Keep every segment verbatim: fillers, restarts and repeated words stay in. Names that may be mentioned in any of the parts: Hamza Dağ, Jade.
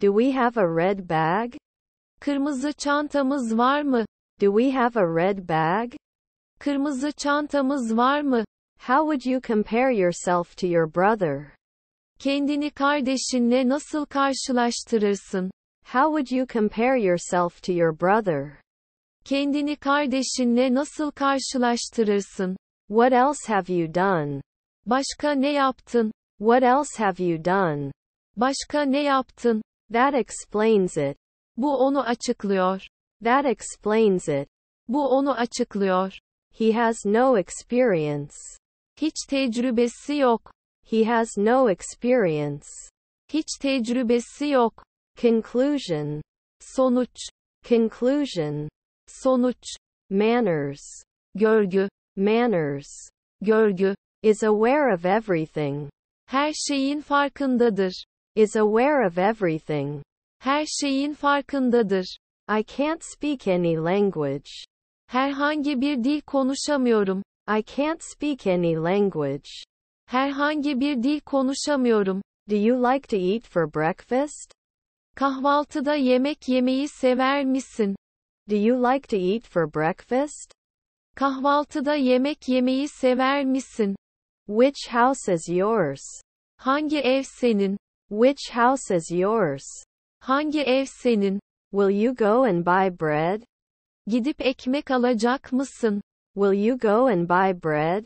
Do we have a red bag? Kırmızı çantamız var mı? Do we have a red bag? Kırmızı çantamız var mı? How would you compare yourself to your brother? Kendini kardeşinle nasıl karşılaştırırsın? How would you compare yourself to your brother? Kendini kardeşinle nasıl karşılaştırırsın? What else have you done? Başka ne yaptın? What else have you done? Başka ne yaptın? That explains it. Bu onu açıklıyor. That explains it. Bu onu açıklıyor. He has no experience. Hiç tecrübesi yok. He has no experience. Hiç tecrübesi yok. Conclusion. Sonuç. Conclusion. Sonuç. Manners. Görgü. Manners. Görgü. Is aware of everything. Her şeyin farkındadır. Is aware of everything. Her şeyin farkındadır. I can't speak any language. Herhangi bir dil konuşamıyorum. I can't speak any language. Herhangi bir dil konuşamıyorum. Do you like to eat for breakfast? Kahvaltıda yemek yemeyi sever misin? Do you like to eat for breakfast? Kahvaltıda yemek yemeyi sever misin? Which house is yours? Hangi ev senin? Which house is yours? Hangi ev senin? Will you go and buy bread? Gidip ekmek alacak mısın? Will you go and buy bread?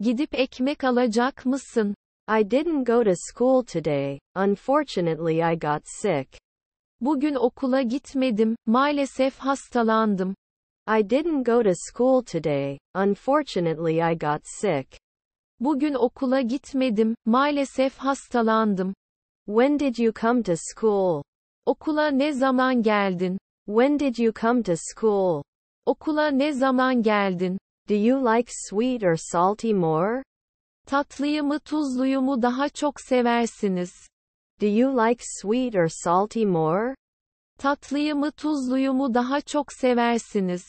Gidip ekmek alacak mısın? I didn't go to school today. Unfortunately, I got sick. Bugün okula gitmedim. Maalesef hastalandım. I didn't go to school today. Unfortunately, I got sick. Bugün okula gitmedim. Maalesef hastalandım. When did you come to school? Okula ne zaman geldin? When did you come to school? Okula ne zaman geldin? Do you like sweet or salty more? Tatlıyı mı tuzluyu mu daha çok seversiniz? Do you like sweet or salty more? Tatlıyı mı tuzluyu mu daha çok seversiniz?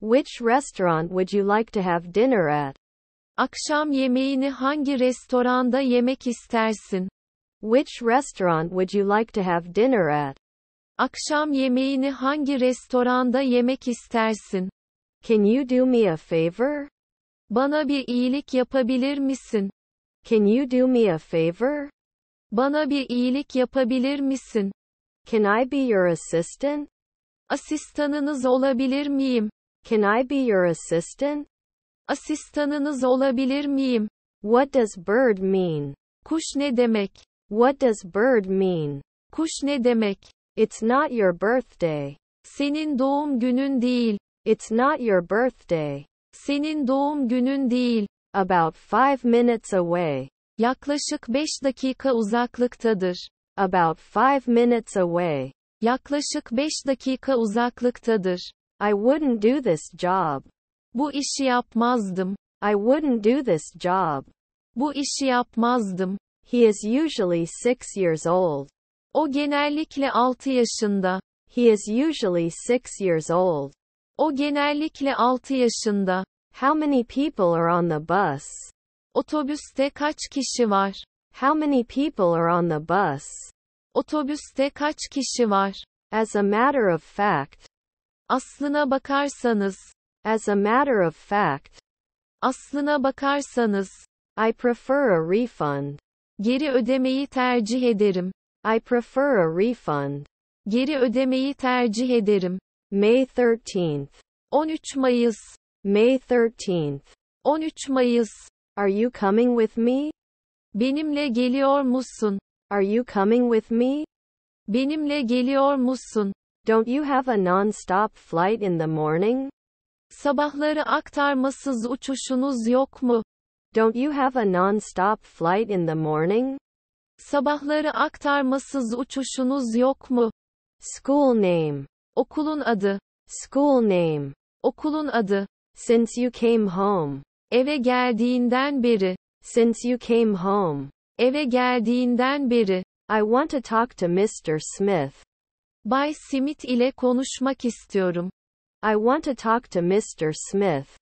Which restaurant would you like to have dinner at? Akşam yemeğini hangi restoranda yemek istersin? Which restaurant would you like to have dinner at? Akşam yemeğini hangi restoranda yemek istersin? Can you do me a favor? Bana bir iyilik yapabilir misin? Can you do me a favor? Bana bir iyilik yapabilir misin? Can I be your assistant? Asistanınız olabilir miyim? Can I be your assistant? Asistanınız olabilir miyim? What does bird mean? Kuş ne demek? What does bird mean? Kuş ne demek? It's not your birthday. Senin doğum günün değil. It's not your birthday. Senin doğum günün değil. About five minutes away. Yaklaşık beş dakika uzaklıktadır. About five minutes away. Yaklaşık beş dakika uzaklıktadır. I wouldn't do this job. Bu işi yapmazdım. I wouldn't do this job. Bu işi yapmazdım. He is usually six years old. O genellikle altı yaşında. He is usually six years old. O genellikle altı yaşında. How many people are on the bus? Otobüste kaç kişi var? How many people are on the bus? Otobüste kaç kişi var? As a matter of fact. Aslına bakarsanız. As a matter of fact. Aslına bakarsanız. I prefer a refund. Geri ödemeyi tercih ederim. I prefer a refund. Geri ödemeyi tercih ederim. May thirteenth. on üç Mayıs. May thirteenth. on üç Mayıs. Are you coming with me? Benimle geliyor musun? Are you coming with me? Benimle geliyor musun? Don't you have a non-stop flight in the morning? Sabahları aktarmasız uçuşunuz yok mu? Don't you have a non-stop flight in the morning? Sabahları aktarmasız uçuşunuz yok mu? School name. Okulun adı. School name. Okulun adı. Since you came home. Eve geldiğinden beri. Since you came home. Eve geldiğinden beri. I want to talk to mister Smith. Bay Smith ile konuşmak istiyorum. I want to talk to mister Smith.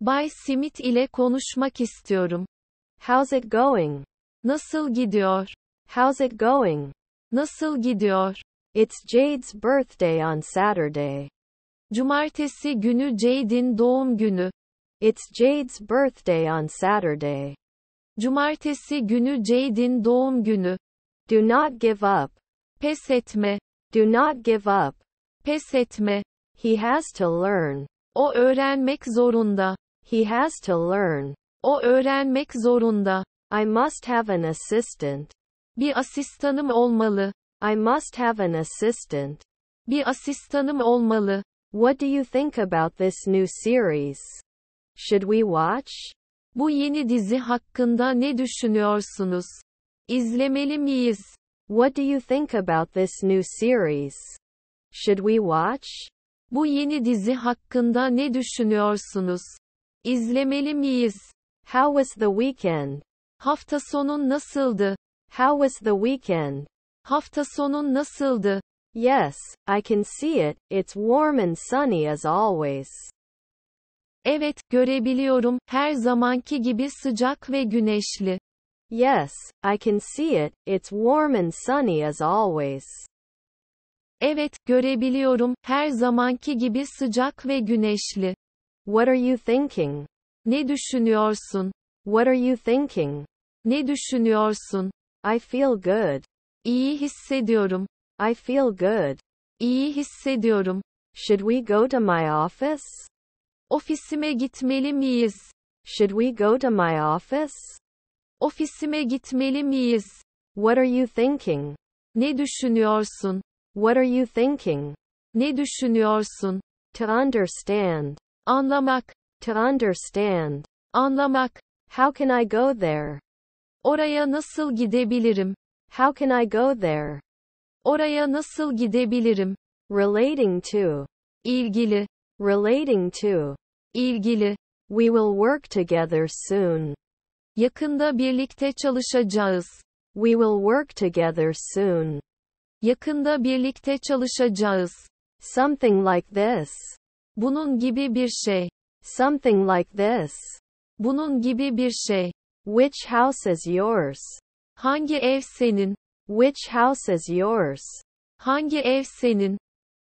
Bay Smith ile konuşmak istiyorum. How's it going? Nasıl gidiyor? How's it going? Nasıl gidiyor? It's Jade's birthday on Saturday. Cumartesi günü Jade'in doğum günü. It's Jade's birthday on Saturday. Cumartesi günü Jade'in doğum günü. Do not give up. Pes etme. Do not give up. Pes etme. He has to learn. O öğrenmek zorunda. He has to learn. O öğrenmek zorunda. I must have an assistant. Bir asistanım olmalı. I must have an assistant. Bir asistanım olmalı. What do you think about this new series? Should we watch? Bu yeni dizi hakkında ne düşünüyorsunuz? İzlemeli miyiz? What do you think about this new series? Should we watch? Bu yeni dizi hakkında ne düşünüyorsunuz? İzlemeli miyiz? How was the weekend? Hafta sonun nasıldı? How was the weekend? Hafta sonun nasıldı? Yes, I can see it. It's warm and sunny as always. Evet, görebiliyorum. Her zamanki gibi sıcak ve güneşli. Yes, I can see it. It's warm and sunny as always. Evet, görebiliyorum. Her zamanki gibi sıcak ve güneşli. What are you thinking? Ne düşünüyorsun? What are you thinking? Ne düşünüyorsun? I feel good. İyi hissediyorum. I feel good. İyi hissediyorum. Should we go to my office? Ofisime gitmeli miyiz? Should we go to my office? Ofisime gitmeli miyiz? What are you thinking? Ne düşünüyorsun? What are you thinking? Ne düşünüyorsun? To understand. Anlamak. To understand. Anlamak. How can I go there? Oraya nasıl gidebilirim? How can I go there? Oraya nasıl gidebilirim? Relating to. İlgili. Relating to. İlgili. We will work together soon. Yakında birlikte çalışacağız. We will work together soon. Yakında birlikte çalışacağız. Something like this. Bunun gibi bir şey. Something like this. Bunun gibi bir şey. Which house is yours? Hangi ev senin? Which house is yours? Hangi ev senin?